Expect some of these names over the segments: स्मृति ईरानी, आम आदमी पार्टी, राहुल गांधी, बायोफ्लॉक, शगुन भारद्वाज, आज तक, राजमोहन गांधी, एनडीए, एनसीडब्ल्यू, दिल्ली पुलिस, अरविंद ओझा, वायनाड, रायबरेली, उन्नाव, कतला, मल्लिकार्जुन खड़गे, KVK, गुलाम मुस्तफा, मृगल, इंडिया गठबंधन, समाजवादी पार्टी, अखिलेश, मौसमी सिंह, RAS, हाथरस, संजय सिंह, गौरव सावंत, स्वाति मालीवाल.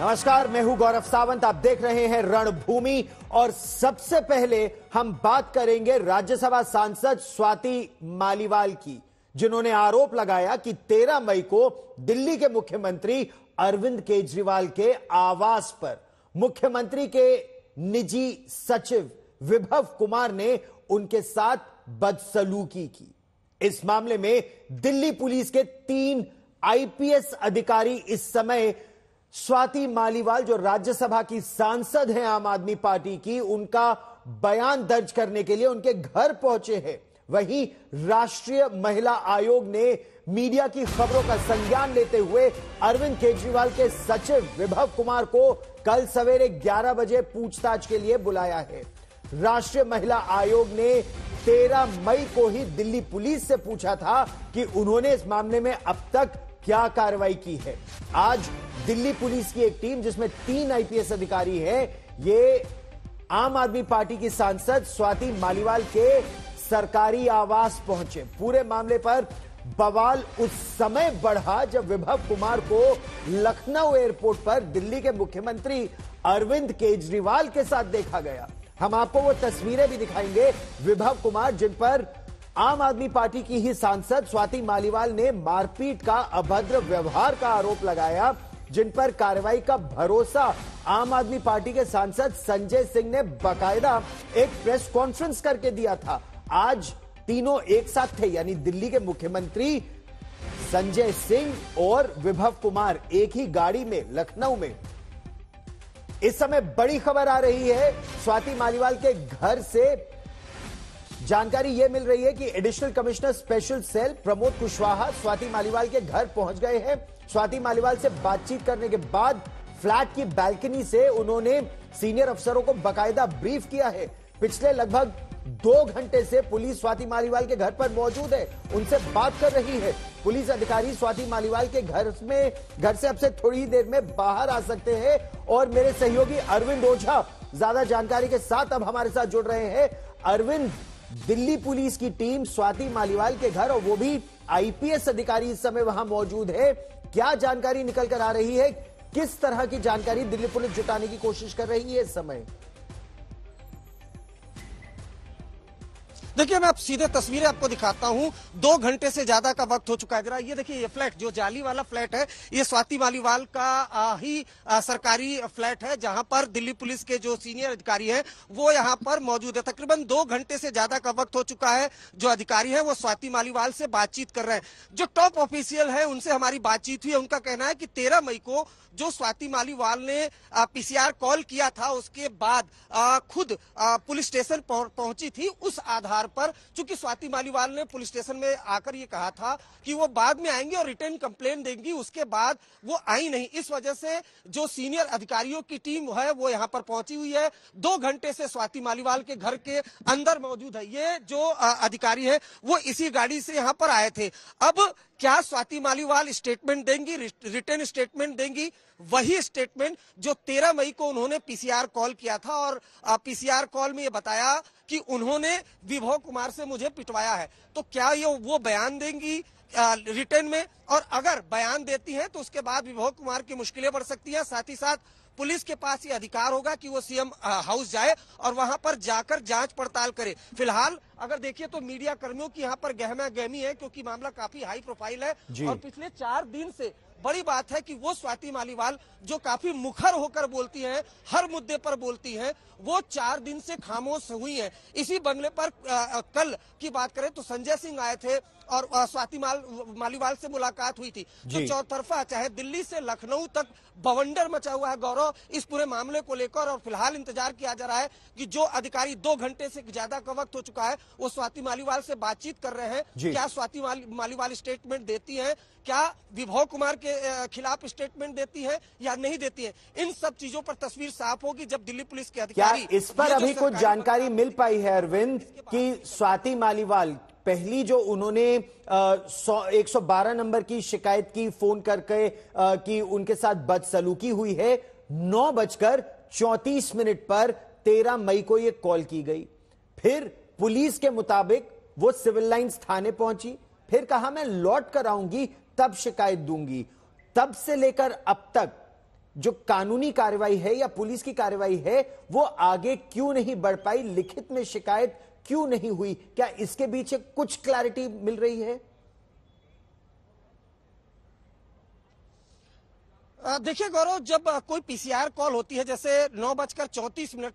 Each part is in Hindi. नमस्कार, मैं हूं गौरव सावंत। आप देख रहे हैं रणभूमि और सबसे पहले हम बात करेंगे राज्यसभा सांसद स्वाति मालीवाल की, जिन्होंने आरोप लगाया कि 13 मई को दिल्ली के मुख्यमंत्री अरविंद केजरीवाल के आवास पर मुख्यमंत्री के निजी सचिव विभव कुमार ने उनके साथ बदसलूकी की। इस मामले में दिल्ली पुलिस के 3 आईपीएस अधिकारी इस समय स्वाति मालीवाल, जो राज्यसभा की सांसद हैं आम आदमी पार्टी की, उनका बयान दर्ज करने के लिए उनके घर पहुंचे हैं। वहीं राष्ट्रीय महिला आयोग ने मीडिया की खबरों का संज्ञान लेते हुए अरविंद केजरीवाल के सचिव विभव कुमार को कल सवेरे 11 बजे पूछताछ के लिए बुलाया है। राष्ट्रीय महिला आयोग ने 13 मई को ही दिल्ली पुलिस से पूछा था कि उन्होंने इस मामले में अब तक क्या कार्रवाई की है। आज दिल्ली पुलिस की एक टीम, जिसमें 3 आईपीएस अधिकारी हैं, ये आम आदमी पार्टी की सांसद स्वाति मालीवाल के सरकारी आवास पहुंचे। पूरे मामले पर बवाल उस समय बढ़ा जब विभव कुमार को लखनऊ एयरपोर्ट पर दिल्ली के मुख्यमंत्री अरविंद केजरीवाल के साथ देखा गया। हम आपको वो तस्वीरें भी दिखाएंगे विभव कुमार, जिन पर आम आदमी पार्टी की ही सांसद स्वाति मालीवाल ने मारपीट का, अभद्र व्यवहार का आरोप लगाया, जिन पर कार्रवाई का भरोसा आम आदमी पार्टी के सांसद संजय सिंह ने बाकायदा एक प्रेस कॉन्फ्रेंस करके दिया था। आज तीनों एक साथ थे, यानी दिल्ली के मुख्यमंत्री, संजय सिंह और विभव कुमार एक ही गाड़ी में लखनऊ में। इस समय बड़ी खबर आ रही है स्वाति मालीवाल के घर से। जानकारी यह मिल रही है कि additional commissioner special cell Pramod Kushwaha स्वाति मालीवाल के घर पहुंच गए हैं। स्वाति मालीवाल से बातचीत करने के बाद फ्लैट की बालकनी से उन्होंने सीनियर अफसरों को बकायदा ब्रीफ किया है। पिछले लगभग 2 घंटे से पुलिस स्वाति मालीवाल के घर पर मौजूद है, उनसे बात कर रही है। पुलिस अधिकारी स्वाति मालीवाल के घर से अब से थोड़ी देर में बाहर आ सकते हैं। और मेरे सहयोगी अरविंद ओझा ज्यादा जानकारी के साथ अब हमारे साथ जुड़ रहे हैं। अरविंद, दिल्ली पुलिस की टीम स्वाति मालीवाल के घर, और वो भी आईपीएस अधिकारी इस समय वहां मौजूद है। क्या जानकारी निकल कर आ रही है? किस तरह की जानकारी दिल्ली पुलिस जुटाने की कोशिश कर रही है इस समय? देखिए, मैं आप सीधे तस्वीरें आपको दिखाता हूँ। 2 घंटे से ज्यादा का वक्त हो चुका है। जरा ये देखिए, ये फ्लैट, जो जाली वाला फ्लैट है, ये स्वाति मालीवाल का ही सरकारी फ्लैट है, जहाँ पर दिल्ली पुलिस के जो सीनियर अधिकारी हैं वो यहाँ पर मौजूद है। तकरीबन 2 घंटे से ज्यादा का वक्त हो चुका है। जो अधिकारी है वो स्वाति मालीवाल से बातचीत कर रहे हैं। जो टॉप ऑफिशियल है उनसे हमारी बातचीत हुई है। उनका कहना है कि 13 मई को जो स्वाति मालीवाल ने पीसीआर कॉल किया था, उसके बाद खुद पुलिस स्टेशन पहुंची थी। उस आधार पर, चूंकि स्वाति मालीवाल ने पुलिस स्टेशन में आकर ये कहा था कि वो बाद में आएंगे और रिटर्न कंप्लेंट देंगी, उसके बाद वो आई नहीं। इस वजह से जो सीनियर अधिकारियों की टीम है वो यहाँ पर पहुंची हुई है। 2 घंटे से स्वाति मालीवाल के घर के अंदर मौजूद है। ये जो अधिकारी है वो इसी गाड़ी से यहाँ पर आए थे। अब क्या स्वाति मालीवाल स्टेटमेंट देंगी, रिटर्न स्टेटमेंट देंगी, वही स्टेटमेंट जो 13 मई को उन्होंने पीसीआर कॉल किया था? और पीसीआर कॉल में ये बताया कि उन्होंने विभव कुमार से मुझे पिटवाया है। तो क्या ये वो बयान देंगी रिटर्न में? और अगर बयान देती हैं तो उसके बाद विभव कुमार की मुश्किलें बढ़ सकती हैं। साथ ही साथ पुलिस के पास ये अधिकार होगा कि वो सीएम हाउस जाए और वहां पर जाकर जांच पड़ताल करे। फिलहाल अगर देखिए तो मीडिया कर्मियों की यहाँ पर गहमा गहमी है, क्योंकि मामला काफी हाई प्रोफाइल है। और पिछले 4 दिन से बड़ी बात है कि वो स्वाति मालीवाल, जो काफी मुखर होकर बोलती हैं, हर मुद्दे पर बोलती हैं, वो 4 दिन से खामोश हुई हैं। इसी बंगले पर कल की बात करें तो संजय सिंह आए थे और स्वाति मालीवाल से मुलाकात हुई थी। तो चौतरफा, चाहे दिल्ली से लखनऊ तक, बवंडर मचा हुआ है गौरव इस पूरे मामले को लेकर। और फिलहाल इंतजार किया जा रहा है कि जो अधिकारी 2 घंटे से ज्यादा का वक्त हो चुका है वो स्वाति मालीवाल से बातचीत कर रहे हैं। क्या स्वाति मालीवाल स्टेटमेंट देती है, क्या विभव कुमार के खिलाफ स्टेटमेंट देती है या नहीं देती है, इन सब चीजों पर तस्वीर साफ होगी जब दिल्ली पुलिस के अधिकारी। क्या इस पर अभी कुछ जानकारी मिल पाई है अरविंद कि स्वाति मालीवाल पहली, जो उन्होंने 112 नंबर की शिकायत की फोन करके कि उनके साथ बदसलूकी हुई है, 9:34 पर 13 मई को यह कॉल की गई। फिर पुलिस के मुताबिक वो सिविल लाइंस थाने पहुंची, फिर कहा मैं लौट कर आऊंगी तब शिकायत दूंगी। तब से लेकर अब तक जो कानूनी कार्रवाई है या पुलिस की कार्रवाई है वो आगे क्यों नहीं बढ़ पाई, लिखित में शिकायत क्यों नहीं हुई, क्या इसके पीछे कुछ क्लैरिटी मिल रही है? देखिए गौरव, जब कोई पीसीआर कॉल होती है, जैसे 9:34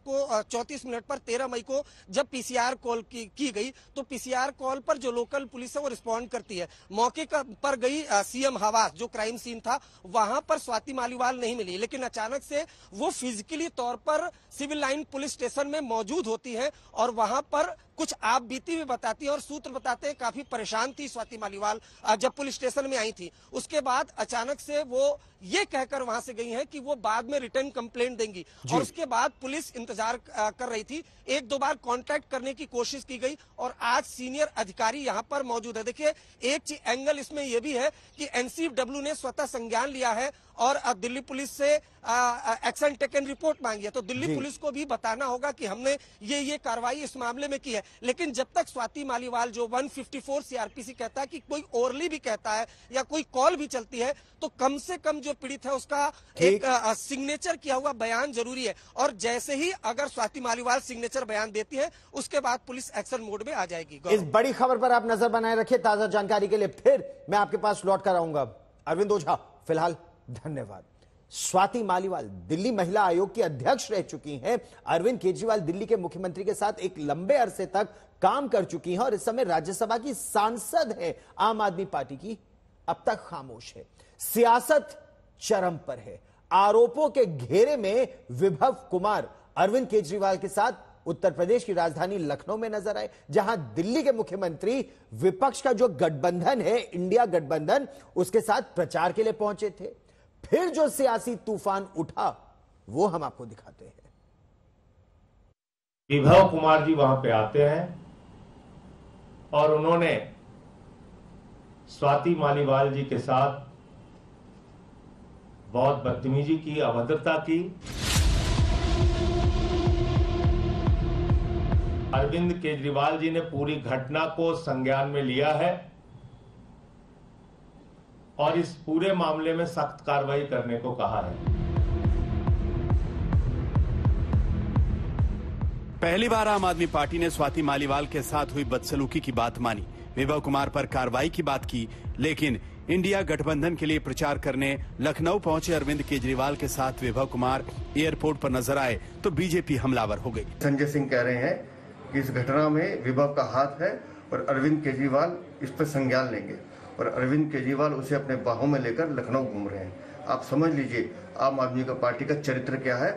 को 34 मिनट पर 13 मई को जब पीसीआर कॉल की गई, तो पीसीआर कॉल पर जो लोकल पुलिस है वो रिस्पॉन्ड करती है। मौके पर गई सीएम आवास, जो क्राइम सीन था, वहां पर स्वाति मालीवाल नहीं मिली, लेकिन अचानक से वो फिजिकली तौर पर सिविल लाइन पुलिस स्टेशन में मौजूद होती है और वहां पर कुछ आप बीती भी बताती है और सूत्र बताते हैं काफी परेशान थी स्वाति मालीवाल जब पुलिस स्टेशन में आई थी। उसके बाद अचानक से वो ये कहकर वहां से गई हैं कि वो बाद में रिटर्न कंप्लेंट देंगी और उसके बाद पुलिस इंतजार कर रही थी। एक दो बार कांटेक्ट करने की कोशिश की गई और आज सीनियर अधिकारी यहां पर मौजूद है। देखिए एक एंगल इसमें यह भी है कि एनसीडब्ल्यू ने स्वतः संज्ञान लिया है और दिल्ली पुलिस से एक्शन टेकन रिपोर्ट मांगी है, तो दिल्ली पुलिस को भी बताना होगा कि हमने ये कार्रवाई इस मामले में की है। लेकिन जब तक स्वाति मालीवाल, जो 154 सीआरपीसी कहता है कि कोई ओरली भी कहता है या कोई कॉल भी चलती है, तो कम से कम जो पीड़ित है उसका एक सिग्नेचर किया हुआ बयान जरूरी है। और जैसे ही अगर स्वाति मालीवाल सिग्नेचर बयान देती है, उसके बाद पुलिस एक्शन मोड में आ जाएगी। इस बड़ी खबर पर आप नजर बनाए रखिए। ताजा जानकारी के लिए फिर मैं आपके पास लौट कर आऊंगा। अरविंद ओझा, फिलहाल धन्यवाद। स्वाति मालीवाल दिल्ली महिला आयोग की अध्यक्ष रह चुकी हैं। अरविंद केजरीवाल दिल्ली के मुख्यमंत्री के साथ एक लंबे अरसे तक काम कर चुकी हैं और इस समय राज्यसभा की सांसद है। आम आदमी पार्टी की अब तक खामोश है। सियासत चरम पर है। आरोपों के घेरे में विभव कुमार अरविंद केजरीवाल के साथ उत्तर प्रदेश की राजधानी लखनऊ में नजर आए, जहां दिल्ली के मुख्यमंत्री विपक्ष का जो गठबंधन है, इंडिया गठबंधन, उसके साथ प्रचार के लिए पहुंचे थे। फिर जो सियासी तूफान उठा वो हम आपको दिखाते हैं। विभव कुमार जी वहां पे आते हैं और उन्होंने स्वाति मालीवाल जी के साथ बहुत बदतमीजी की, अभद्रता की। अरविंद केजरीवाल जी ने पूरी घटना को संज्ञान में लिया है और इस पूरे मामले में सख्त कार्रवाई करने को कहा है। पहली बार आम आदमी पार्टी ने स्वाति मालीवाल के साथ हुई बदसलूकी की बात मानी, विभव कुमार पर कार्रवाई की बात की, लेकिन इंडिया गठबंधन के लिए प्रचार करने लखनऊ पहुंचे अरविंद केजरीवाल के साथ विभव कुमार एयरपोर्ट पर नजर आए तो बीजेपी हमलावर हो गई। संजय सिंह कह रहे हैं कि इस घटना में विभव का हाथ है और अरविंद केजरीवाल इस पर संज्ञान लेंगे और अरविंद केजरीवाल उसे अपने बाहों में लेकर लखनऊ घूम रहे हैं। आप समझ लीजिए आम आदमी पार्टी का चरित्र क्या है।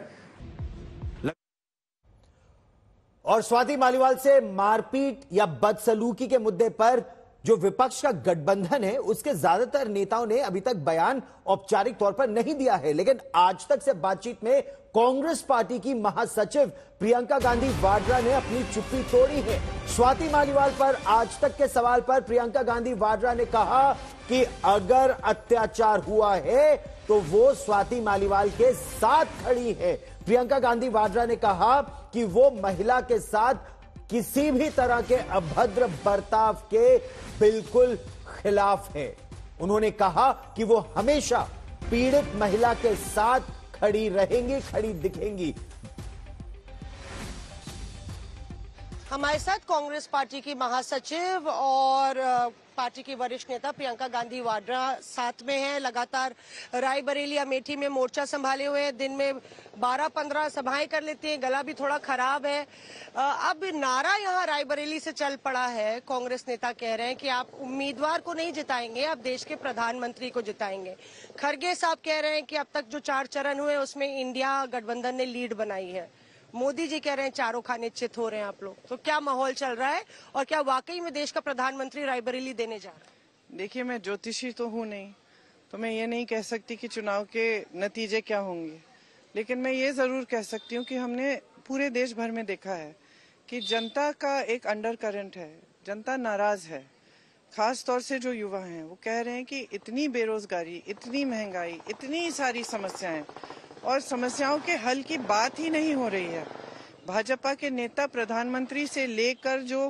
और स्वाति मालीवाल से मारपीट या बदसलूकी के मुद्दे पर जो विपक्ष का गठबंधन है उसके ज्यादातर नेताओं ने अभी तक बयान औपचारिक तौर पर नहीं दिया है, लेकिन आज तक से बातचीत में कांग्रेस पार्टी की महासचिव प्रियंका गांधी वाड्रा ने अपनी चुप्पी तोड़ी है। स्वाति मालीवाल पर आज तक के सवाल पर प्रियंका गांधी वाड्रा ने कहा कि अगर अत्याचार हुआ है तो वो स्वाति मालीवाल के साथ खड़ी है। प्रियंका गांधी वाड्रा ने कहा कि वो महिला के साथ किसी भी तरह के अभद्र बर्ताव के बिल्कुल खिलाफ है। उन्होंने कहा कि वो हमेशा पीड़ित महिला के साथ खड़ी रहेंगी, खड़ी दिखेंगी। हमारे साथ कांग्रेस पार्टी की महासचिव और पार्टी की वरिष्ठ नेता प्रियंका गांधी वाड्रा साथ में हैं। लगातार रायबरेली, अमेठी में मोर्चा संभाले हुए हैं। दिन में 12-15 सभाएं कर लेती हैं। गला भी थोड़ा खराब है। अब नारा यहाँ रायबरेली से चल पड़ा है। कांग्रेस नेता कह रहे हैं कि आप उम्मीदवार को नहीं जिताएंगे, आप देश के प्रधानमंत्री को जिताएंगे। खड़गे साहब कह रहे हैं कि अब तक जो 4 चरण हुए उसमें इंडिया गठबंधन ने लीड बनाई है। मोदी जी कह रहे हैं चारों खाने चित हो रहे हैं आप लोग। तो क्या माहौल चल रहा है और क्या वाकई में देश का प्रधानमंत्री रायबरेली देने जा रहा है? देखिए, मैं ज्योतिषी तो हूँ नहीं, तो मैं ये नहीं कह सकती कि चुनाव के नतीजे क्या होंगे, लेकिन मैं ये जरूर कह सकती हूँ कि हमने पूरे देश भर में देखा है कि जनता का एक अंडर करंट है। जनता नाराज है, खास तौर से जो युवा हैं वो कह रहे हैं कि इतनी बेरोजगारी, इतनी महंगाई, इतनी सारी समस्याएं और समस्याओं के हल की बात ही नहीं हो रही है। भाजपा के नेता प्रधानमंत्री से लेकर जो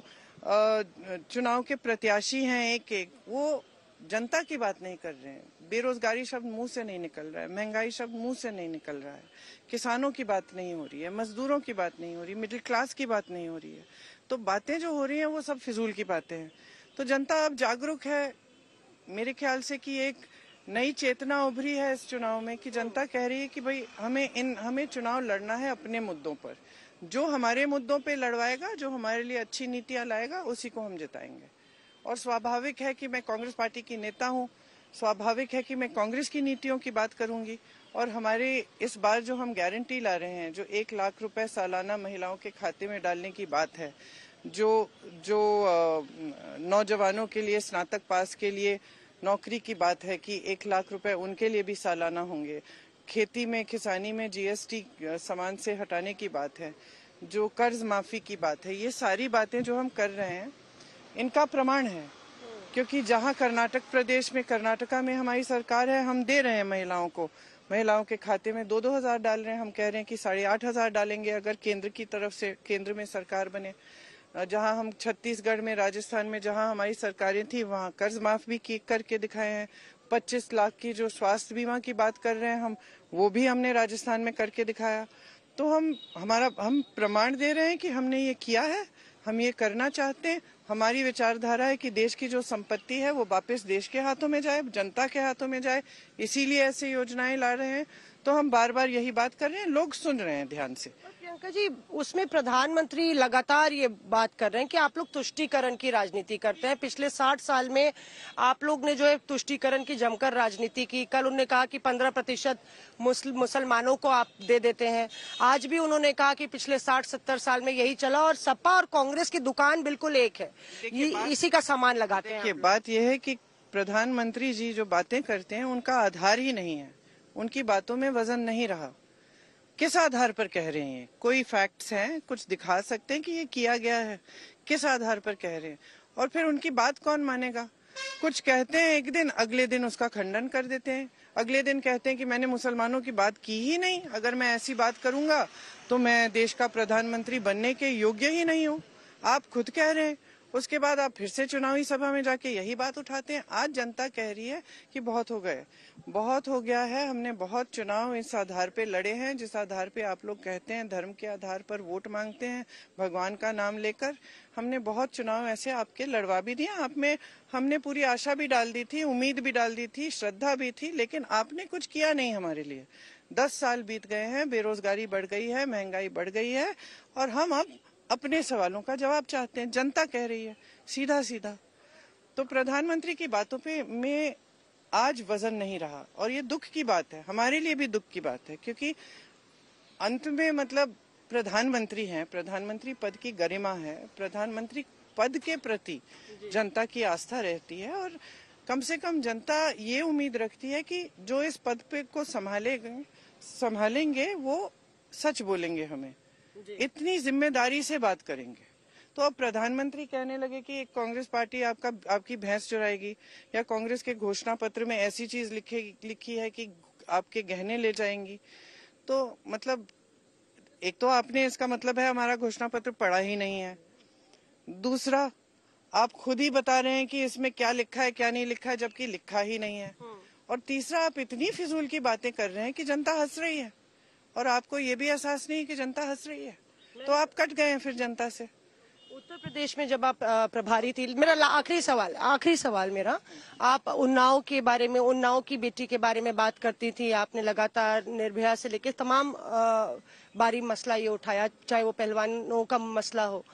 चुनाव के प्रत्याशी हैं एक एक, वो जनता की बात नहीं कर रहे हैं। बेरोजगारी शब्द मुंह से नहीं निकल रहा है, महंगाई शब्द मुंह से नहीं निकल रहा है, किसानों की बात नहीं हो रही है, मजदूरों की बात नहीं हो रही, मिडिल क्लास की बात नहीं हो रही है। तो बातें जो हो रही हैं वो सब फिजूल की बातें हैं। तो जनता अब जागरूक है, मेरे ख्याल से कि एक नई चेतना उभरी है इस चुनाव में कि जनता कह रही है कि भाई हमें चुनाव लड़ना है अपने मुद्दों पर, जो हमारे मुद्दों पे लड़वाएगा, जो हमारे लिए अच्छी नीतियां लाएगा उसी को हम जिताएंगे। और स्वाभाविक है कि मैं कांग्रेस पार्टी की नेता हूँ, स्वाभाविक है कि मैं कांग्रेस की नीतियों की बात करूंगी। और हमारे इस बार जो हम गारंटी ला रहे हैं, जो 1 लाख रुपए सालाना महिलाओं के खाते में डालने की बात है, जो नौजवानों के लिए स्नातक पास के लिए नौकरी की बात है कि 1 लाख रुपए उनके लिए भी सालाना होंगे, खेती में किसानी में जीएसटी सामान से हटाने की बात है, जो कर्ज माफी की बात है, ये सारी बातें जो हम कर रहे हैं इनका प्रमाण है। क्योंकि जहां कर्नाटक प्रदेश में, कर्नाटका में हमारी सरकार है, हम दे रहे हैं महिलाओं को, महिलाओं के खाते में 2-2 हजार डाल रहे हैं, हम कह रहे हैं कि 8,500 डालेंगे अगर केंद्र की तरफ से, केंद्र में सरकार बने। जहां हम छत्तीसगढ़ में, राजस्थान में जहां हमारी सरकारें थी वहां कर्ज माफ भी करके दिखाए हैं। 25 लाख की जो स्वास्थ्य बीमा की बात कर रहे हैं हम, वो भी हमने राजस्थान में करके दिखाया। तो हम प्रमाण दे रहे हैं कि हमने ये किया है, हम ये करना चाहते हैं। हमारी विचारधारा है कि देश की जो संपत्ति है वो वापस देश के हाथों में जाए, जनता के हाथों में जाए, इसीलिए ऐसी योजनाएं ला रहे हैं। तो हम बार बार यही बात कर रहे हैं, लोग सुन रहे हैं ध्यान से। प्रियंका जी, उसमें प्रधानमंत्री लगातार ये बात कर रहे हैं कि आप लोग तुष्टीकरण की राजनीति करते हैं, पिछले 60 साल में आप लोग ने जो है तुष्टीकरण की जमकर राजनीति की। कल उन्होंने कहा कि 15% मुसलमानों को आप दे देते हैं, आज भी उन्होंने कहा कि पिछले 60-70 साल में यही चला, और सपा और कांग्रेस की दुकान बिल्कुल एक है, इसी का सामान लगाते हैं। बात यह है कि प्रधानमंत्री जी जो बातें करते हैं उनका आधार ही नहीं है, उनकी बातों में वजन नहीं रहा। किस आधार पर कह रहे हैं? कोई फैक्ट्स हैं, कुछ दिखा सकते हैं कि ये किया गया है, किस आधार पर कह रहे हैं? और फिर उनकी बात कौन मानेगा? कुछ कहते हैं एक दिन, अगले दिन उसका खंडन कर देते हैं, अगले दिन कहते हैं कि मैंने मुसलमानों की बात की ही नहीं, अगर मैं ऐसी बात करूंगा तो मैं देश का प्रधानमंत्री बनने के योग्य ही नहीं हूँ, आप खुद कह रहे हैं। उसके बाद आप फिर से चुनावी सभा में जाके यही बात उठाते हैं। आज जनता कह रही है कि बहुत हो गए, बहुत हो गया है, हमने बहुत चुनाव इस आधार पे लड़े हैं जिस आधार पे आप लोग कहते हैं, धर्म के आधार पर वोट मांगते हैं, भगवान का नाम लेकर। हमने बहुत चुनाव ऐसे आपके लड़वा भी दिए, आप में हमने पूरी आशा भी डाल दी थी, उम्मीद भी डाल दी थी, श्रद्धा भी थी, लेकिन आपने कुछ किया नहीं हमारे लिए। 10 साल बीत गए हैं, बेरोजगारी बढ़ गई है, महंगाई बढ़ गई है, और हम अब अपने सवालों का जवाब चाहते हैं। जनता कह रही है सीधा सीधा। तो प्रधानमंत्री की बातों पे में आज वजन नहीं रहा, और ये दुख की बात है, हमारे लिए भी दुख की बात है। क्योंकि अंत में मतलब प्रधानमंत्री हैं, प्रधानमंत्री पद की गरिमा है, प्रधानमंत्री पद के प्रति जनता की आस्था रहती है, और कम से कम जनता ये उम्मीद रखती है कि जो इस पद पे को संभालेंगे वो सच बोलेंगे, हमें इतनी जिम्मेदारी से बात करेंगे। तो अब प्रधानमंत्री कहने लगे कि एक कांग्रेस पार्टी आपकी भैंस चुराएगी, या कांग्रेस के घोषणा पत्र में ऐसी चीज लिखी है कि आपके गहने ले जाएंगी। तो मतलब एक तो आपने, इसका मतलब है हमारा घोषणा पत्र पढ़ा ही नहीं है, दूसरा आप खुद ही बता रहे हैं कि इसमें क्या लिखा है क्या नहीं लिखा है, जबकि लिखा ही नहीं है, और तीसरा आप इतनी फिजूल की बातें कर रहे हैं कि जनता हंस रही है, और आपको ये भी एहसास नहीं कि जनता हंस रही है। तो आप कट गए हैं फिर जनता से। उत्तर प्रदेश में जब आप प्रभारी थी, मेरा आखिरी सवाल मेरा, आप उन्नाव के बारे में, उन्नाव की बेटी के बारे में बात करती थी, आपने लगातार निर्भया से लेकर तमाम बारी मसला ये उठाया, चाहे वो पहलवानों का मसला हो,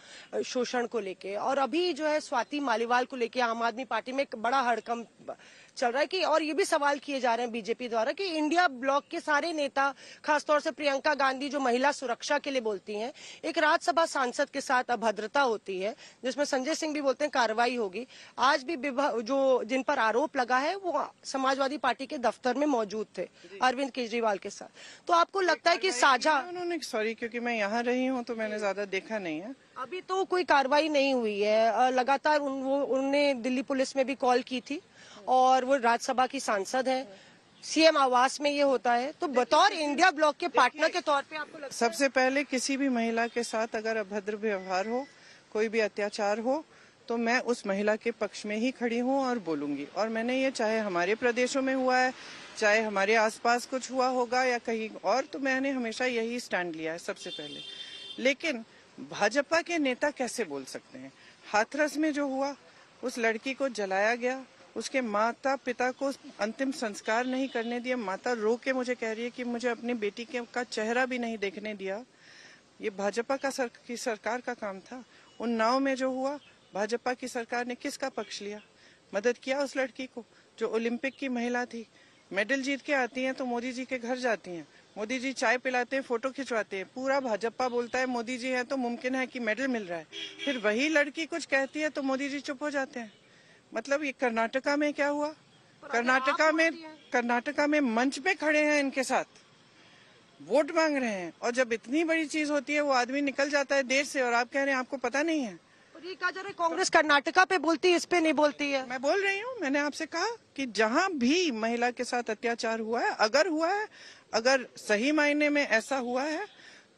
शोषण को लेके, और अभी जो है स्वाति मालीवाल को लेके आम आदमी पार्टी में एक बड़ा हड़कंप चल रहा है कि, और ये भी सवाल किए जा रहे हैं बीजेपी द्वारा कि इंडिया ब्लॉक के सारे नेता, खासतौर से प्रियंका गांधी जो महिला सुरक्षा के लिए बोलती हैं, एक राज्यसभा सांसद के साथ अभद्रता होती है जिसमें संजय सिंह भी बोलते हैं कार्रवाई होगी। आज भी जो जिन पर आरोप लगा है वो समाजवादी पार्टी के दफ्तर में मौजूद थे अरविंद केजरीवाल के साथ। तो आपको लगता है कि साझा, सॉरी क्योंकि मैं यहाँ रही हूँ तो मैंने ज्यादा देखा नहीं है, अभी तो कोई कार्रवाई नहीं हुई है। लगातार उन्होंने दिल्ली पुलिस में भी कॉल की थी, और वो राज्यसभा की सांसद हैं, सीएम आवास में ये होता है। तो बतौर इंडिया ब्लॉक के पार्टनर के तौर पे आपको लगता है? सबसे पहले किसी भी महिला के साथ अगर अभद्र व्यवहार हो, कोई भी अत्याचार हो, तो मैं उस महिला के पक्ष में ही खड़ी हूँ और बोलूंगी। और मैंने ये चाहे हमारे प्रदेशों में हुआ है, चाहे हमारे आसपास कुछ हुआ होगा या कहीं और, तो मैंने हमेशा यही स्टैंड लिया है सबसे पहले। लेकिन भाजपा के नेता कैसे बोल सकते हैं? हाथरस में जो हुआ, उस लड़की को जलाया गया, उसके माता पिता को अंतिम संस्कार नहीं करने दिया। माता रो के मुझे कह रही है कि मुझे अपनी बेटी का चेहरा भी नहीं देखने दिया। ये भाजपा की सरकार का काम था। उन्नाव में जो हुआ, भाजपा की सरकार ने किसका पक्ष लिया? मदद किया उस लड़की को जो ओलंपिक की महिला थी, मेडल जीत के आती हैं तो मोदी जी के घर जाती हैं, मोदी जी चाय पिलाते हैं, फोटो खिंचवाते हैं। पूरा भाजपा बोलता है मोदी जी हैं तो मुमकिन है कि मेडल मिल रहा है। फिर वही लड़की कुछ कहती है तो मोदी जी चुप हो जाते हैं। मतलब ये कर्नाटका में क्या हुआ? कर्नाटका में मंच पे खड़े हैं, इनके साथ वोट मांग रहे हैं, और जब इतनी बड़ी चीज होती है वो आदमी निकल जाता है देर से, और आप कह रहे हैं आपको पता नहीं है। कहा जा रहा है कांग्रेस कर्नाटका पे बोलती है, इस पे नहीं बोलती है। मैं बोल रही हूँ, मैंने आपसे कहा कि जहाँ भी महिला के साथ अत्याचार हुआ है, अगर हुआ है, अगर सही मायने में ऐसा हुआ है,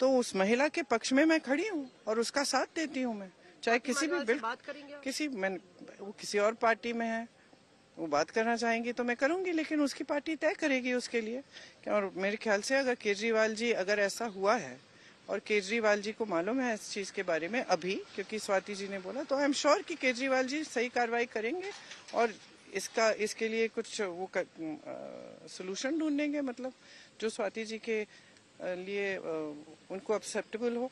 तो उस महिला के पक्ष में मैं खड़ी हूँ और उसका साथ देती हूँ। मैं चाहे किसी भी वो किसी और पार्टी में है, वो बात करना चाहेंगी तो मैं करूंगी, लेकिन उसकी पार्टी तय करेगी उसके लिए। और मेरे ख्याल से अगर केजरीवाल जी, अगर ऐसा हुआ है और केजरीवाल जी को मालूम है इस चीज के बारे में अभी, क्योंकि स्वाति जी ने बोला, तो आई एम श्योर कि केजरीवाल जी सही कार्रवाई करेंगे और इसका इसके लिए कुछ वो सोल्यूशन ढूंढेंगे, मतलब जो स्वाति जी के लिए उनको एक्सेप्टेबल हो।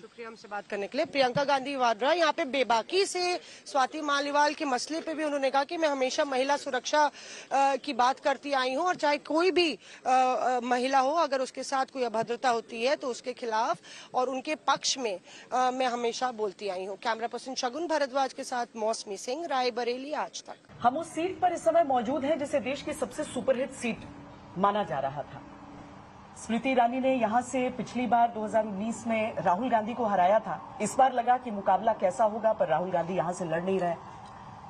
शुक्रिया हमसे बात करने के लिए। प्रियंका गांधी वाड्रा, यहाँ पे बेबाकी से स्वाति मालीवाल के मसले पे भी उन्होंने कहा कि मैं हमेशा महिला सुरक्षा की बात करती आई हूँ, और चाहे कोई भी महिला हो, अगर उसके साथ कोई अभद्रता होती है तो उसके खिलाफ और उनके पक्ष में मैं हमेशा बोलती आई हूँ। कैमरा पर्सन शगुन भारद्वाज के साथ मौसमी सिंह, रायबरेली, आज तक। हम उस सीट पर इस समय मौजूद है जिसे देश की सबसे सुपरहिट सीट माना जा रहा था। स्मृति ईरानी ने यहाँ से पिछली बार 2019 में राहुल गांधी को हराया था। इस बार लगा कि मुकाबला कैसा होगा, पर राहुल गांधी यहाँ से लड़ नहीं रहे।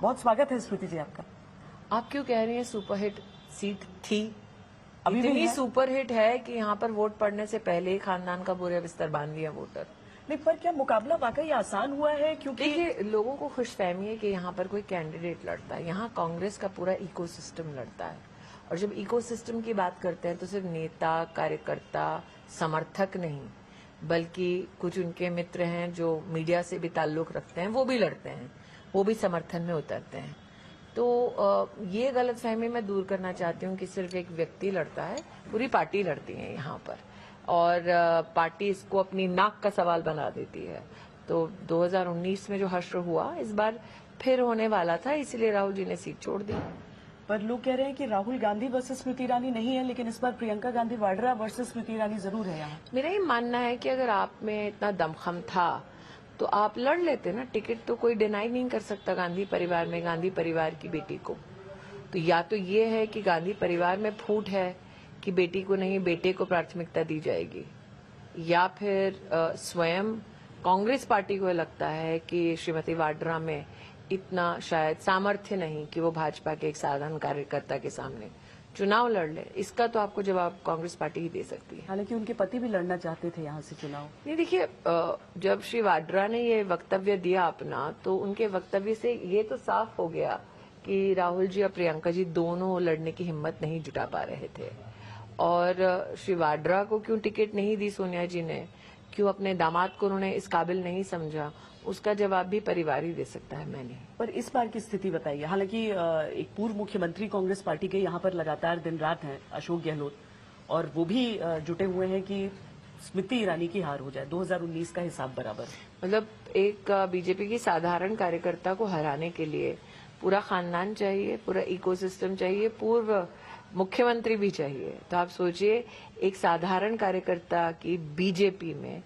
बहुत स्वागत है स्मृति जी आपका। आप क्यों कह रही हैं सुपरहिट सीट थी? अभी इतनी सुपरहिट है कि यहाँ पर वोट पड़ने से पहले ही खानदान का बोरिया बिस्तर बांध लिया वोटर ने। पर क्या मुकाबला वाकई आसान हुआ है? क्योंकि लोगों को खुशफहमी है कि यहाँ पर कोई कैंडिडेट लड़ता है, यहाँ कांग्रेस का पूरा इकोसिस्टम लड़ता है। और जब इकोसिस्टम की बात करते हैं तो सिर्फ नेता, कार्यकर्ता, समर्थक नहीं, बल्कि कुछ उनके मित्र हैं जो मीडिया से भी ताल्लुक रखते हैं, वो भी लड़ते हैं, वो भी समर्थन में उतरते हैं। तो ये गलतफहमी मैं दूर करना चाहती हूँ कि सिर्फ एक व्यक्ति लड़ता है, पूरी पार्टी लड़ती है यहाँ पर, और पार्टी इसको अपनी नाक का सवाल बना देती है। तो 2019 में जो हश्र हुआ, इस बार फिर होने वाला था, इसीलिए राहुल जी ने सीट छोड़ दी। पर लोग कह रहे हैं कि राहुल गांधी वर्सेस स्मृति ईरानी नहीं है, लेकिन इस बार प्रियंका गांधी वाड्रा वर्सेस स्मृति ईरानी जरूर है यहाँ। मेरा ये मानना है कि अगर आप में इतना दमखम था तो आप लड़ लेते ना। टिकट तो कोई डिनाई नहीं कर सकता गांधी परिवार में, गांधी परिवार की बेटी को। तो या तो ये है कि गांधी परिवार में फूट है कि बेटी को नहीं, बेटे को प्राथमिकता दी जाएगी, या फिर स्वयं कांग्रेस पार्टी को लगता है कि श्रीमती वाड्रा में इतना शायद सामर्थ्य नहीं कि वो भाजपा के एक साधारण कार्यकर्ता के सामने चुनाव लड़ ले। इसका तो आपको जवाब कांग्रेस पार्टी ही दे सकती है। हालांकि उनके पति भी लड़ना चाहते थे यहाँ से चुनाव। ये देखिए, जब श्री वाड्रा ने ये वक्तव्य दिया अपना, तो उनके वक्तव्य से ये तो साफ हो गया कि राहुल जी और प्रियंका जी दोनों लड़ने की हिम्मत नहीं जुटा पा रहे थे। और श्री वाड्रा को क्यों टिकट नहीं दी सोनिया जी ने, क्यों अपने दामाद को उन्होंने इस काबिल नहीं समझा, उसका जवाब भी परिवार ही दे सकता है, मैंने। पर इस बार की स्थिति बताइए। हालांकि एक पूर्व मुख्यमंत्री कांग्रेस पार्टी के यहाँ पर लगातार दिन रात हैं, अशोक गहलोत, और वो भी जुटे हुए हैं कि स्मृति ईरानी की हार हो जाए, 2019 का हिसाब बराबर। मतलब एक बीजेपी की साधारण कार्यकर्ता को हराने के लिए पूरा खानदान चाहिए, पूरा इकोसिस्टम चाहिए, पूर्व मुख्यमंत्री भी चाहिए। तो आप सोचिए एक साधारण कार्यकर्ता की बीजेपी में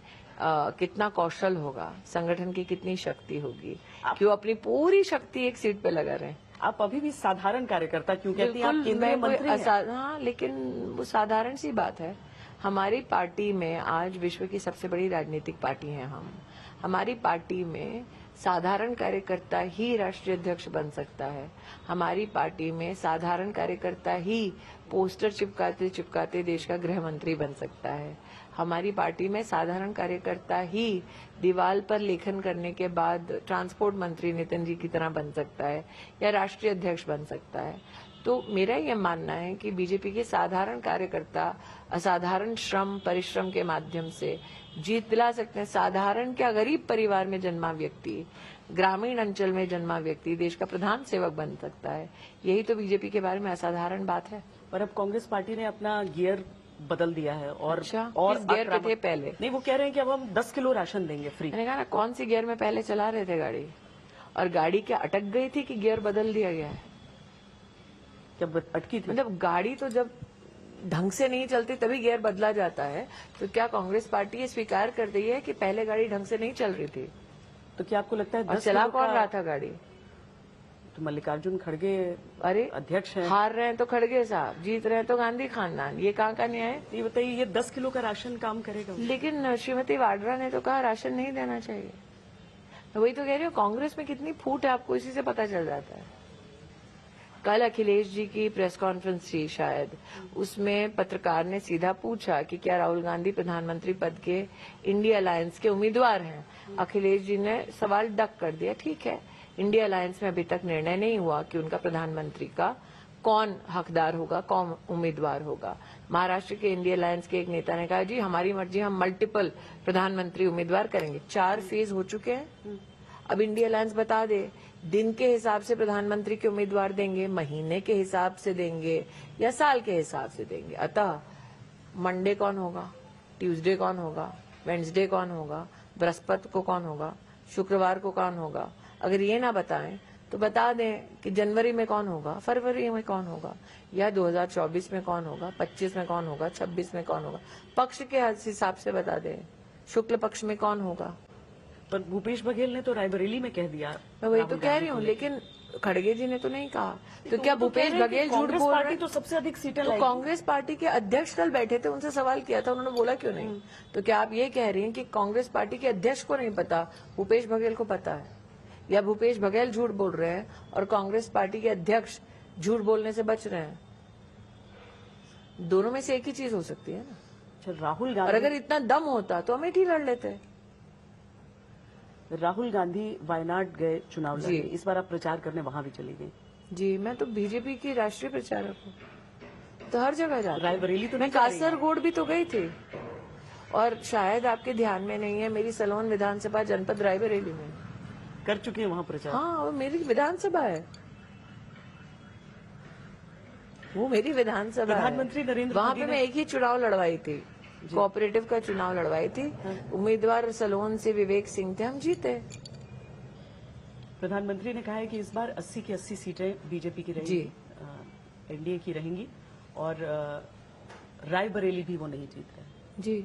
कितना कौशल होगा, संगठन की कितनी शक्ति होगी, कि वो अपनी पूरी शक्ति एक सीट पे लगा रहे। आप अभी भी साधारण कार्यकर्ता क्यों कहती हैं? आप केंद्रीय मंत्री हैं। हाँ, लेकिन वो साधारण सी बात है। हमारी पार्टी में आज विश्व की सबसे बड़ी राजनीतिक पार्टी है हम। हमारी पार्टी में साधारण कार्यकर्ता ही राष्ट्रीय अध्यक्ष बन सकता है। हमारी पार्टी में साधारण कार्यकर्ता ही पोस्टर चिपकाते चिपकाते देश का गृह मंत्री बन सकता है। हमारी पार्टी में साधारण कार्यकर्ता ही दीवार पर लेखन करने के बाद ट्रांसपोर्ट मंत्री नितिन जी की तरह बन सकता है या राष्ट्रीय अध्यक्ष बन सकता है। तो मेरा ये मानना है कि बीजेपी के साधारण कार्यकर्ता असाधारण श्रम परिश्रम के माध्यम से जीत दिला सकते हैं। साधारण क्या गरीब परिवार में जन्मा व्यक्ति, ग्रामीण अंचल में जन्मा व्यक्ति देश का प्रधान सेवक बन सकता है। यही तो बीजेपी के बारे में असाधारण बात है। और अब कांग्रेस पार्टी ने अपना गियर बदल दिया है और अच्छा, और गियर पे थे पहले? नहीं, वो कह रहे हैं कि अब हम 10 किलो राशन देंगे फ्री। मैंने कहा ना, कौन सी गियर में पहले चला रहे थे गाड़ी? और गाड़ी क्या अटक गई थी कि गियर बदल दिया गया है? जब अटकी थी, मतलब गाड़ी तो जब ढंग से नहीं चलती तभी गियर बदला जाता है। तो क्या कांग्रेस पार्टी ये स्वीकार कर रही है कि पहले गाड़ी ढंग से नहीं चल रही थी? तो क्या आपको लगता है और चला कौन रहा था गाड़ी? तो मल्लिकार्जुन खड़गे अरे अध्यक्ष हैं। हार रहे हैं तो खड़गे साहब, जीत रहे हैं तो गांधी खानदान। ये कहाँ का न्याय है? ये बताइए, ये 10 किलो का राशन काम करेगा? लेकिन श्रीमती वाड्रा ने तो कहा राशन नहीं देना चाहिए। वही तो कह रही हूँ, कांग्रेस में कितनी फूट है आपको इसी से पता चल जाता है। कल अखिलेश जी की प्रेस कॉन्फ्रेंस थी शायद, उसमें पत्रकार ने सीधा पूछा कि क्या राहुल गांधी प्रधानमंत्री पद के इंडिया अलायंस के उम्मीदवार हैं? अखिलेश जी ने सवाल डक कर दिया। ठीक है, इंडिया अलायंस में अभी तक निर्णय नहीं हुआ कि उनका प्रधानमंत्री का कौन हकदार होगा, कौन उम्मीदवार होगा। महाराष्ट्र के इंडिया अलायंस के एक नेता ने कहा जी हमारी मर्जी, हम मल्टीपल प्रधानमंत्री उम्मीदवार करेंगे। 4 फेज हो चुके हैं, अब इंडिया अलायंस बता दे दिन के हिसाब से प्रधानमंत्री के उम्मीदवार देंगे, महीने के हिसाब से देंगे या साल के हिसाब से देंगे। अतः मंडे कौन होगा, ट्यूसडे कौन होगा, वेडनेसडे कौन होगा, बृहस्पति को कौन होगा, शुक्रवार को कौन होगा? अगर ये ना बताएं तो बता दें कि जनवरी में कौन होगा, फरवरी में कौन होगा, या 2024 में कौन होगा, 25 में कौन होगा, 26 में कौन होगा। पक्ष के हिसाब से बता दें शुक्ल पक्ष में कौन होगा। पर भूपेश बघेल ने तो रायबरेली में कह दिया। मैं वही तो कह रही हूँ, लेकिन खड़गे जी ने तो नहीं कहा। तो क्या भूपेश बघेल झूठ बोल रहे हैं? तो सबसे अधिक सीटें तो कांग्रेस पार्टी के अध्यक्ष कल बैठे थे, उनसे सवाल किया था, उन्होंने बोला क्यों नहीं। तो क्या आप ये कह रही हैं कि कांग्रेस पार्टी के अध्यक्ष को नहीं पता, भूपेश बघेल को पता है? या भूपेश बघेल झूठ बोल रहे हैं और कांग्रेस पार्टी के अध्यक्ष झूठ बोलने से बच रहे हैं? दोनों में से एक ही चीज हो सकती है ना। राहुल गांधी, और अगर इतना दम होता तो हम ही लड़ लेते। राहुल गांधी वायनाड गए चुनाव लड़े, इस बार आप प्रचार करने वहां भी चली गई? जी, मैं तो बीजेपी की राष्ट्रीय प्रचारक हूँ, तो हर जगह जा रही। रायबरेली तो मैं, कासरगोड भी तो गई थी। और शायद आपके ध्यान में नहीं है, मेरी सलोन विधानसभा जनपद रायबरेली में कर चुकी है वहाँ प्रचार। हाँ, वो मेरी विधानसभा है, वो मेरी विधानसभा। प्रधानमंत्री नरेंद्र वहाँ पे मैं एक ही चुनाव लड़वाई थी, कोऑपरेटिव का चुनाव लड़वाई थी। उम्मीदवार सलोन से विवेक सिंह थे, हम जीते। प्रधानमंत्री ने कहा है कि इस बार 80 की 80 सीटें बीजेपी की रहेंगी, एनडीए की रहेंगी, और रायबरेली भी वो नहीं जीत रहे। जी,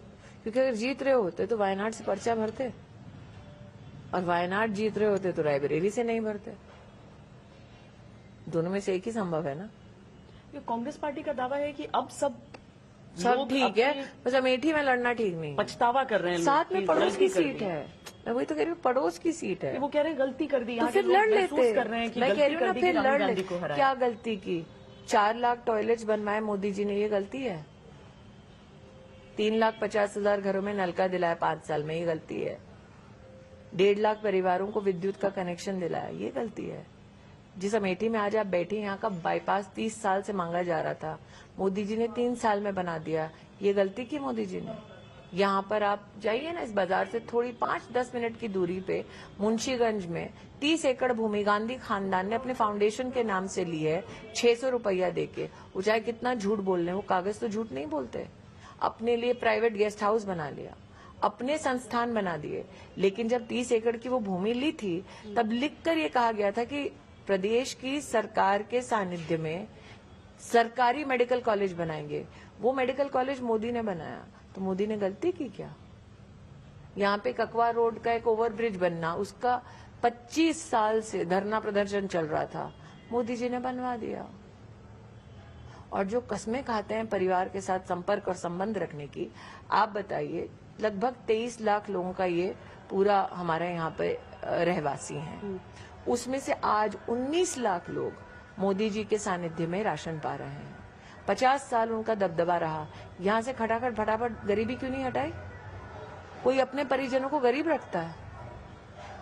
क्योंकि अगर जीत रहे होते तो वायनाड से पर्चा भरते, और वायनाड जीत रहे होते तो रायबरेली से नहीं भरते। दोनों में से एक ही संभव है ना। कांग्रेस पार्टी का दावा है कि अब सब ठीक है, बस अमेठी में लड़ना ठीक नहीं। पछतावा कर रहे हैं, साथ में पड़ोस की सीट है। मैं वही तो कह रही हूँ, पड़ोस की सीट है। वो कह रहे हैं गलती कर दी, तो फिर लड़ लेते कर रहे हैं कि मैं कह रही हूँ ना, फिर लड़ लेते। क्या गलती की? 4 लाख टॉयलेट्स बनवाए मोदी जी ने, ये गलती है? 3,50,000 घरों में नलका दिलाया 5 साल में, ये गलती है? 1.5 लाख परिवारों को विद्युत का कनेक्शन दिलाया, ये गलती है? जिस अमेठी में आज आप बैठे, यहाँ का बाईपास 30 साल से मांगा जा रहा था, मोदी जी ने 3 साल में बना दिया, ये गलती की मोदी जी ने? यहाँ पर आप जाइए ना, इस बाजार से थोड़ी 5-10 मिनट की दूरी पे मुंशीगंज में 30 एकड़ भूमि गांधी खानदान ने अपने फाउंडेशन के नाम से ली है, 600 रुपया देके। वो चाहे कितना झूठ बोल रहे, वो कागज तो झूठ नहीं बोलते। अपने लिए प्राइवेट गेस्ट हाउस बना लिया, अपने संस्थान बना दिए। लेकिन जब 30 एकड़ की वो भूमि ली थी, तब लिख कर ये कहा गया था कि प्रदेश की सरकार के सानिध्य में सरकारी मेडिकल कॉलेज बनाएंगे। वो मेडिकल कॉलेज मोदी ने बनाया, तो मोदी ने गलती की क्या? यहाँ पे ककवा रोड का एक ओवरब्रिज बनना, उसका 25 साल से धरना प्रदर्शन चल रहा था, मोदी जी ने बनवा दिया। और जो कसमें खाते हैं परिवार के साथ संपर्क और संबंध रखने की, आप बताइए लगभग 23 लाख लोगों का ये पूरा हमारा यहाँ पे रहवासी हैं। उसमें से आज 19 लाख लोग मोदी जी के सानिध्य में राशन पा रहे हैं। 50 साल उनका दबदबा रहा। यहाँ से खटाखट फटाफट गरीबी क्यों नहीं हटाई? कोई अपने परिजनों को गरीब रखता है?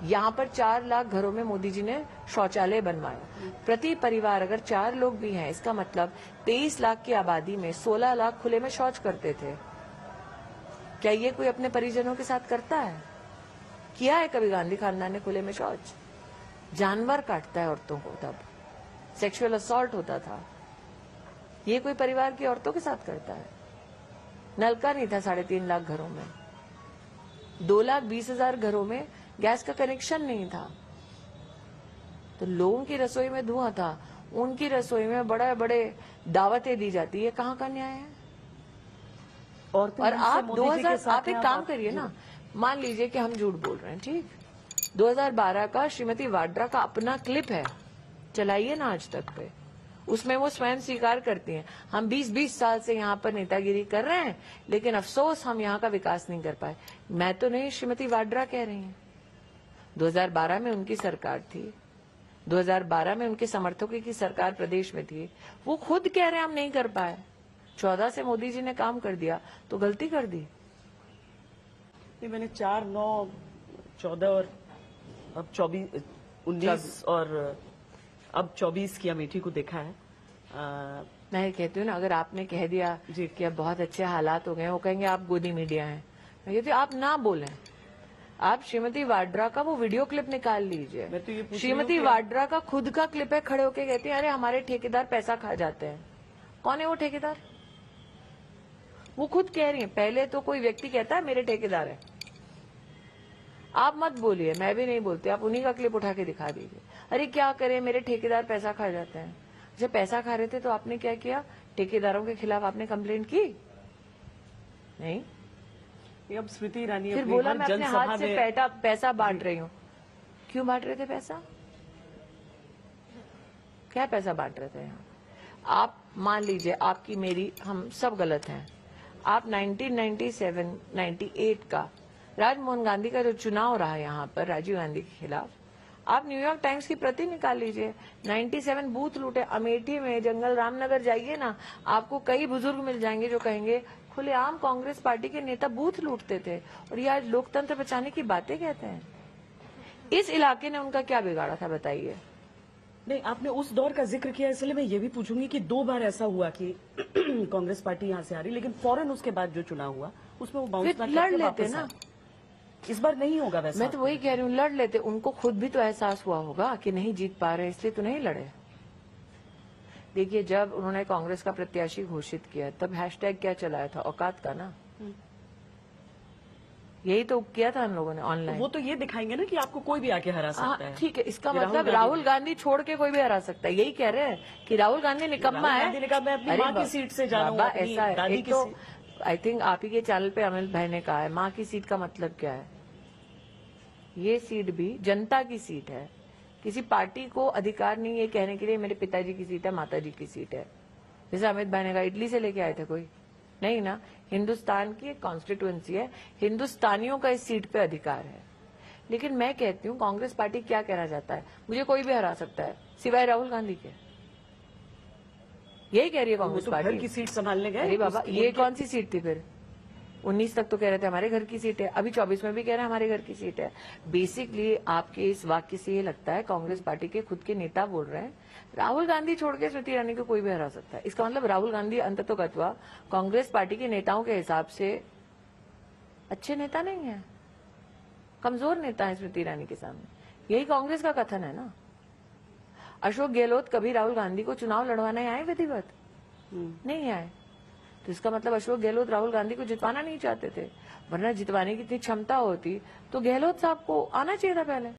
यहाँ पर 4 लाख घरों में मोदी जी ने शौचालय बनवाए। प्रति परिवार अगर 4 लोग भी हैं, इसका मतलब 23 लाख की आबादी में 16 लाख खुले में शौच करते थे। क्या ये कोई अपने परिजनों के साथ करता है? किया है कभी गांधी खानदान ने खुले में शौच? जानवर काटता है औरतों को, तब सेक्सुअल असॉल्ट होता था। ये कोई परिवार की औरतों के साथ करता है? नलका नहीं था 3.5 लाख घरों में, 2,20,000 घरों में गैस का कनेक्शन नहीं था। तो लोगों की रसोई में धुआं था, उनकी रसोई में बड़े बड़े दावतें दी जाती है। कहाँ का न्याय है? और आप 2000 आप एक काम करिए ना, मान लीजिए कि हम झूठ बोल रहे हैं, ठीक, 2012 का श्रीमती वाड्रा का अपना क्लिप है, चलाइए ना आज तक पे। उसमें वो स्वयं स्वीकार करती हैं, हम 20-20 साल से यहाँ पर नेतागिरी कर रहे हैं, लेकिन अफसोस हम यहाँ का विकास नहीं कर पाए। मैं तो नहीं, श्रीमती वाड्रा कह रही हैं। 2012 में उनकी सरकार थी, 2012 में उनके समर्थकों की सरकार प्रदेश में थी। वो खुद कह रहे हैं हम नहीं कर पाए। 14 से मोदी जी ने काम कर दिया, तो गलती कर दी। ये मैंने 4, 9, 14 और अब 24, 19 और अब 24 की अमेठी को देखा है। मैं कहती हूँ ना, अगर आपने कह दिया कि अब बहुत अच्छे हालात हो गए, वो कहेंगे आप गोदी मीडिया हैं। मैं कहती हूँ आप ना बोलें। आप श्रीमती वाड्रा का वो वीडियो क्लिप निकाल लीजिए। मैं तो ये पूछ, श्रीमती वाड्रा का खुद का क्लिप है, खड़े होके कहती है अरे हमारे ठेकेदार पैसा खा जाते हैं। कौन है वो ठेकेदार? वो खुद कह रही है। पहले तो कोई व्यक्ति कहता है मेरे ठेकेदार है। आप मत बोलिए, मैं भी नहीं बोलती, आप उन्हीं का क्लिप उठा के दिखा दीजिए। अरे क्या करें, मेरे ठेकेदार पैसा खा जाते हैं। जब पैसा खा रहे थे तो आपने क्या किया? ठेकेदारों के खिलाफ आपने कंप्लेंट की नहीं? अब स्मृति ईरानी फिर बोला मैं अपने हाथ से पैसा बांट रही हूँ। क्यों बांट रहे थे पैसा? क्या पैसा बांट रहे थे यहाँ? आप मान लीजिए, आपकी मेरी हम सब गलत हैं। आप 1997, 98 का राजमोहन गांधी का जो चुनाव रहा यहाँ पर राजीव गांधी के खिलाफ, आप न्यूयॉर्क टाइम्स की प्रति निकाल लीजिए। 97 बूथ लूटे अमेठी में, जंगल रामनगर जाइए ना, आपको कई बुजुर्ग मिल जाएंगे जो कहेंगे खुलेआम कांग्रेस पार्टी के नेता बूथ लूटते थे, और ये आज लोकतंत्र बचाने की बातें कहते हैं। इस इलाके ने उनका क्या बिगाड़ा था बताइए? नहीं, आपने उस दौर का जिक्र किया, इसलिए मैं ये भी पूछूंगी कि 2 बार ऐसा हुआ कि कांग्रेस पार्टी यहाँ से आ रही, लेकिन फौरन उसके बाद जो चुनाव हुआ उसमें वो बाउंस लड़ लेते ना। इस बार नहीं होगा वैसा। मैं तो वही कह रही हूँ, लड़ लेते। उनको खुद भी तो एहसास हुआ होगा कि नहीं जीत पा रहे, इसलिए तो नहीं लड़े। देखिए, जब उन्होंने कांग्रेस का प्रत्याशी घोषित किया तब हैशटैग क्या चलाया था? औकात का ना। यही तो किया था हम लोगों ने ऑनलाइन। वो तो ये दिखाएंगे ना कि आपको कोई भी आके हरा सकता है। ठीक है, इसका मतलब राहुल गांधी छोड़ के कोई भी हरा सकता है। यही कह रहे हैं कि राहुल गांधी निकम्मा है। अपनी माँ की सीट से जाऊंगा, ऐसा है। तो आई थिंक आप ही के चैनल पे अमित भाई ने कहा है, माँ की सीट का मतलब क्या है? ये सीट भी जनता की सीट है। किसी पार्टी को अधिकार नहीं है कहने के लिए मेरे पिताजी की सीट है, माताजी की सीट है। जैसे अमित भाई ने कहा, इटली से लेके आए थे कोई नहीं ना। हिंदुस्तान की एक कॉन्स्टिट्यूएंसी है, हिंदुस्तानियों का इस सीट पे अधिकार है। लेकिन मैं कहती हूँ कांग्रेस पार्टी क्या कहना चाहता है? मुझे कोई भी हरा सकता है सिवाय राहुल गांधी के। यही कह रही है कांग्रेस पार्टी। घर की सीट संभालने गए। अरे बाबा, ये कौन सी सीट थी फिर? 19 तक तो कह रहे थे हमारे घर की सीट है, अभी 24 में भी कह रहे हैं हमारे घर की सीट है। बेसिकली आपके इस वाक्य से ये लगता है कांग्रेस पार्टी के खुद के नेता बोल रहे हैं राहुल गांधी छोड़ के स्मृति ईरानी को कोई भी हरा सकता है। इसका मतलब राहुल गांधी अंततोगत्वा कांग्रेस पार्टी के नेताओं के हिसाब से अच्छे नेता नहीं है, कमजोर नेता है स्मृति ईरानी के सामने। यही कांग्रेस का कथन है ना। अशोक गहलोत कभी राहुल गांधी को चुनाव लड़वाने आए विधिवत नहीं आए, तो इसका मतलब अशोक गहलोत राहुल गांधी को जितवाना नहीं चाहते थे, वरना जितवाने की इतनी क्षमता होती तो गहलोत साहब को आना चाहिए था पहले।